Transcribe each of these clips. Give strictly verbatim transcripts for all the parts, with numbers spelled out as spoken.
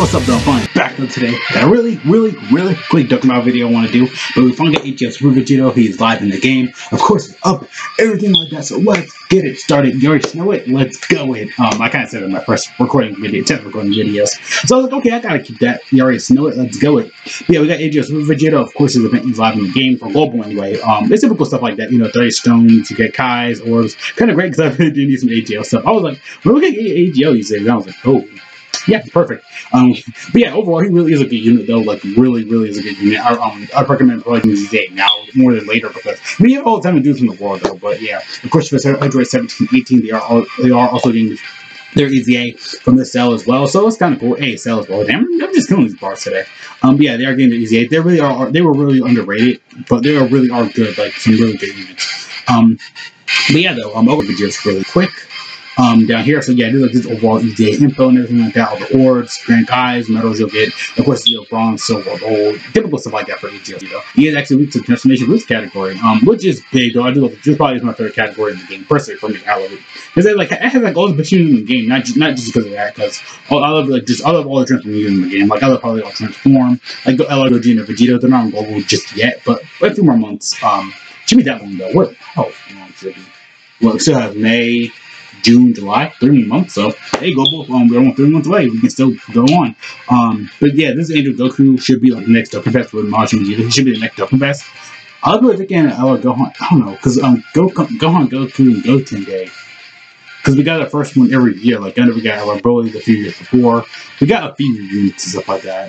So what's up, though? Finally back to today. Got a really, really, really quick Duck Mile video I want to do. But we finally got H S RuVegito. He's live in the game. Of course, it's up. Everything like that. So let's get it started. You already know it. Let's go it. Um, I kind of said it in my first recording video, tenth recording videos. So I was like, okay, I gotta keep that. You already know it. Let's go it. But yeah, we got H S RuVegito. Of course, his event is live in the game for global anyway. Um, it's typical stuff like that. You know, thirty stones. You get Kai's orbs. Kind of great because I really do need some A G L stuff. I was like, when we get A G L these days, I was like, oh. Yeah, perfect. Um, but yeah, overall, he really is a good unit, though. Like, really, really is a good unit. I, um, I recommend playing this day now more than later because I mean, you have all the time to do this in the world, though. But yeah, of course, for Android seventeen, eighteen, they are all, they are also getting their E Z A from the cell as well. So it's kind of cool. Hey, cell as well. Damn, I'm just killing these bars today. Um, but yeah, they are getting the E Z A. They really are. They were really underrated, but they are really are good. Like some really good units. Um, but yeah, though, I'm over the just really quick. Um, down here, so yeah, there's like this overall E Z A info and everything like that, all the orbs, grand guys, medals you'll get, of course, you know, bronze, silver, gold, typical stuff like that for E Z A, you know. He is actually weak to the transformation boost category, um, which is big, though. I do love it. This probably is my favorite category in the game, personally, for me, I love it. Because it, like, it has like all the machines in the game, not just, not just because of that, because I love like just, I love all the transformations in the game, like, I love how they all transform, like, the L R Gogeta, Vegito, they're not on global just yet, but a few more months, um, should be that one, though. What? Oh, no, I'm joking. Well, we still have May, June, July, three months. So hey, go both. Um, we're only three months away. We can still go on. Um, but yeah, this Angel Goku should be like the next Ducking Fest with Majin Vegeta. He should be the next Ducking Fest. I'll go again. I'll go Gohan. I don't know, cause um, go Gohan, Goku, and Goten Day. Cause we got our first one every year. Like I never got our bullies a few years before. We got a few units and stuff like that.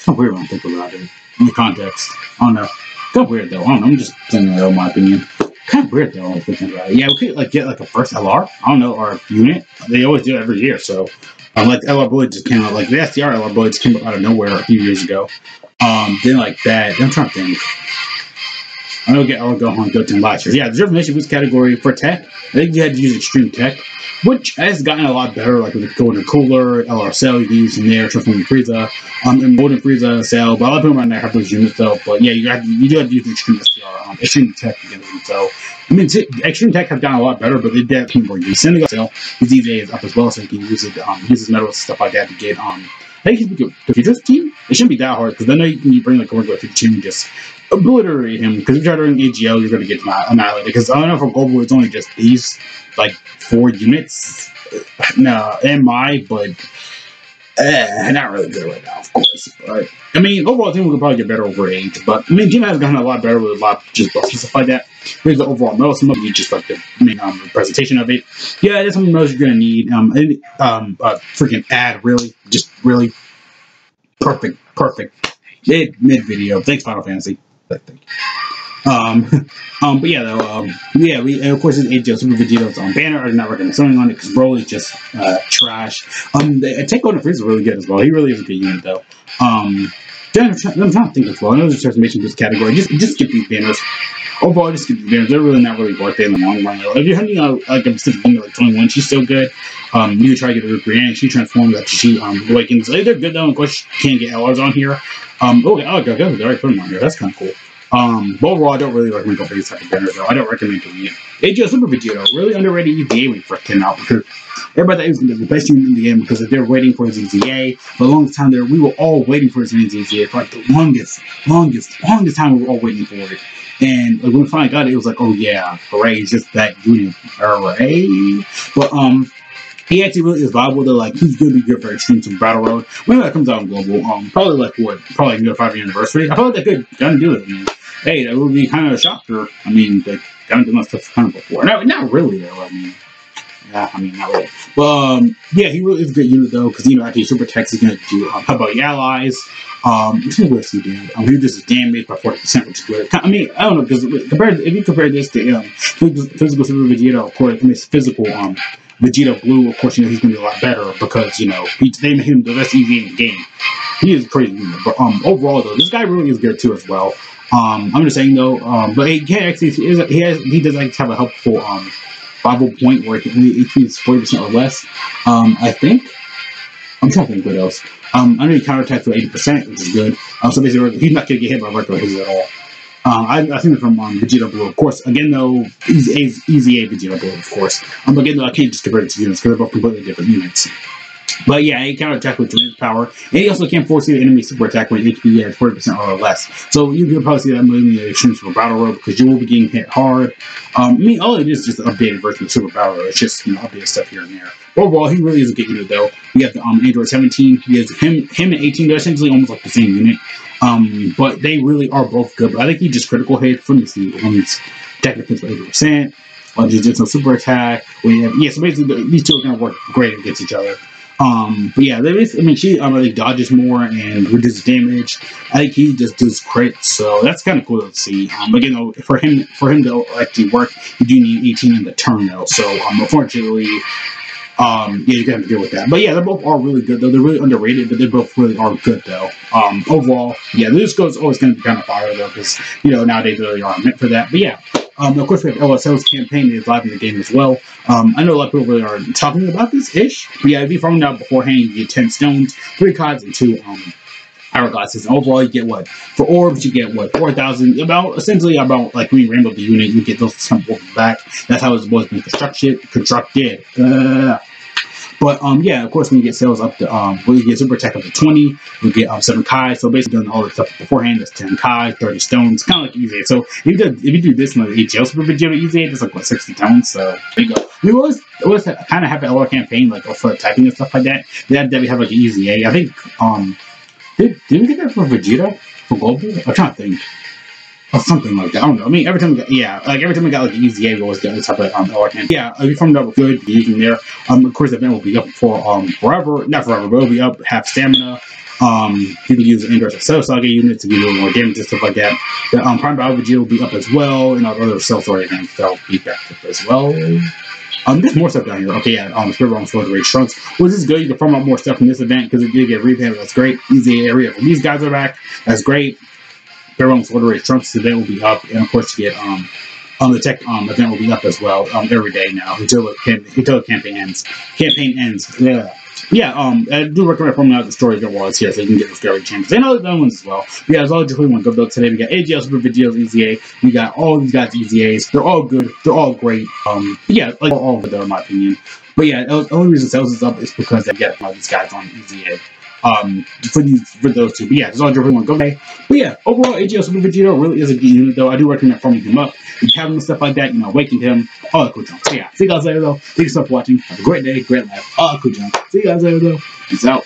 Kind of weird when I think about it in the context. I don't know. Kind of weird though. I don't know. I'm just saying that in my opinion. Kind of weird though, I was thinking about it. Yeah, we could like get like a first L R, I don't know, or a unit. They always do it every year, so um, like L R Blade just came out, like the S T R L R Blade just came up out of nowhere a few years ago. Um, then like that, I'm trying to think. I know get L R Gohan Goten last year. Yeah, the transformation boost category for T E Q, I think you had to use extreme T E Q, which has gotten a lot better, like with the Golden Cooler, L R Cell, you can use in there, Golden Frieza, um, and Golden Frieza Cell, but a lot of people right now have those units though, but yeah, you, have to, you do have to use the extreme S T R, um, extreme T E Q against them, so, I mean, extreme T E Q have gotten a lot better, but they did have people more use. Senegal Cell, his E Z A is up as well, so you can use it, um, use his medals and stuff like that to get, um, I think he's the Futurist team. It shouldn't be that hard, because then you, you bring like a regular team and just obliterate him, because if you try to run A G L, you're going to get annihilated, because I don't know for global, it's only just these, like, four units, nah, M I, but, eh, not really good right now, of course, but, I mean, overall, I think we could probably get better over age, but, I mean, Gina has gotten a lot better with a lot of just buffs and stuff like that. Here's the overall medals, some of you just like the main um, presentation of it. Yeah, that's something else you're gonna need. Um, and, um, a freaking ad, really, just really perfect, perfect mid mid video. Thanks, Final Fantasy. Um, um, but yeah, though, um, yeah, we and of course it's A G L Super Vegito's on banner. I did not recommend something on it because Broly's just uh, trash. Um, the T E Q Golden Frieza is really good as well. He really is a good unit though. Um, I'm trying to think as well. I know there's a transformation boost category. Just just skip these banners. Overall, just skip these banners. They're really not really worth it in the long run. If you're hunting out like a specific unit like twenty-one, she's still good. Um, you try to get a Riprian, she transforms after she um awakens. They're good though. Of course, you can't get L Rs on here. Um, oh, okay, okay, okay, they already put them on here. That's kind of cool. Um, but overall, I don't really recommend going for these type of banners though. I don't recommend doing it. A G L Super Vegito, really underrated E Z A when it first came out because everybody thought he was going to be the best unit in the game because if they're waiting for his E Z A for a long time there, we were all waiting for his E Z A for like the longest, longest, longest time we were all waiting for it. And like, when we finally got it, it was like, oh yeah, hooray, it's just that unit, hooray. But, um, he actually really is viable though, like, he's gonna be good for Extreme Super Battle Road. Whenever that comes out on Global, um, probably like, what, probably near five year anniversary. I feel like that could kinda do it, I mean. Hey, that would be kind of a shocker. I mean, like, I haven't done that stuff kind of before. No, not really, though. I mean, nah, I mean, not really. But, um, yeah, he really is a good unit, though, because, you know, after Super Tex is going to do, um, how about your allies? Um, let's see what else he did. Um, he just is damaged by forty percent, which is good. I mean, I don't know, because if you compare this to, um, physical Super Vegito, of course, I mean, it's physical, um, Vegeta Blue, of course, you know, he's going to be a lot better because, you know, he, they made him the best E Z A in the game. He is crazy, you know, but, um, overall, though, this guy really is good, too, as well. Um, I'm just saying though, um, but he can actually, he, is, he, has, he does like have a helpful, um, Bible point where he increases forty percent or less, um, I think, I'm trying to think what else, um, I know he counterattacks for eighty percent, which is good, um, so basically he's not going to get hit by regular hits at all, um, I, I think from, um, Vegeta Blue, of course, again though, E Z A Vegeta Blue, of course, um, again though, I can't just compare it to units, because they're both completely different units. But yeah, he counterattack with tremendous power. And he also can force you to enemy super attack when H P has forty percent or less. So you can probably see that moving in the extreme Super Battle Road because you will be getting hit hard. Um, I mean, all it is is just an updated version of Super Battle Road. It's just, you know, updated stuff here and there. Overall, he really is a good unit though. We have the um, Android seventeen. He has him, him and eighteen. They're essentially almost like the same unit. Um, but they really are both good. But I think he just critical hit. Let me see. Let me see. Attack defense by eighty percent. Uh, Jiu-Jitsu super attack. We have, yeah, so basically these two are going to work great against each other. Um, but yeah, there is, I mean, she um, really dodges more and reduces damage. I think he just does crit, so that's kind of cool to see. Um, again, though, for him, for him to actually work, you do need eighteen in the turn though. So um, unfortunately, um, yeah, you're gonna have to deal with that. But yeah, they both are really good though. They're really underrated, but they both really are good though. Um, overall, yeah, this goes always going to be kind of fire though, because you know nowadays they really aren't meant for that. But yeah. Um, of course, we have L R Cell's campaign that is live in the game as well. Um, I know a lot of people really are talking about this-ish, but yeah, if you found out beforehand, you get ten stones, three cods, and two um, hourglasses. And overall, you get what? For orbs, you get what? four thousand, about, essentially about, like, when you ramble the unit, you get those some orbs back. That's how it's supposed to be constructed. constructed. Uh, But, um, yeah, of course, when you get sales up to, um, when you get super attack up to twenty, you get, um, seven Kai. So basically doing all the stuff beforehand, that's ten Kai, thirty stones, kind of like E Z A. So if you do, if you do this in the A G L Super Vegito E Z A, that's like, what, sixty tons? So there you go. We always, always kind of have an L R campaign, like, for attacking and stuff like that. That, that we have, like, an E Z A. I think, um, did, did we get that for Vegeta? For Global? I'm trying to think. Or something like that. I don't know. I mean, every time we got, yeah, like every time we got like the E Z A, we always got this type of um, L R campaign. Yeah, if you found out good, be using there. Um, of course, the event will be up for um forever, not forever, but it'll be up, have stamina. Um, you can use the Android Self Saga unit to do a little more damage and stuff like that. The um, Prime Battle Vegeta will be up as well, and our other Self Saga events that'll be back up as well. Um, there's more stuff down here. Okay, yeah, um, Spirit Realm Flood Rage Trunks. Well, this is good. You can farm out more stuff in this event because it did get revamped. That's great. E Z A area. When these guys are back, that's great. Everyone's order rate Trunks today will be up, and of course you get um on the tech um event will be up as well um every day now until it can until the campaign ends. Campaign ends. Yeah. Yeah, um I do recommend forming out the story that was here so you can get discovery chances. And all the other ones as well. But yeah, that's all I just really want to go though today. We got A G L Super Vegito's E Z A, we got all these guys' E Z As, they're all good, they're all great. Um yeah, like all of them in my opinion. But yeah, the only reason sales is up is because they get all these guys on E Z A. Um, for these, for those two, but yeah, it's all different one go day. But yeah, overall, A G L Super Vegito really is a good unit, though. I do recommend forming him up, if you have him and stuff like that, you know, waking him, all that cool junk. So yeah, see you guys later, though. Thank you so much for watching. Have a great day, great life, all that cool junk. See you guys later, though. Peace out.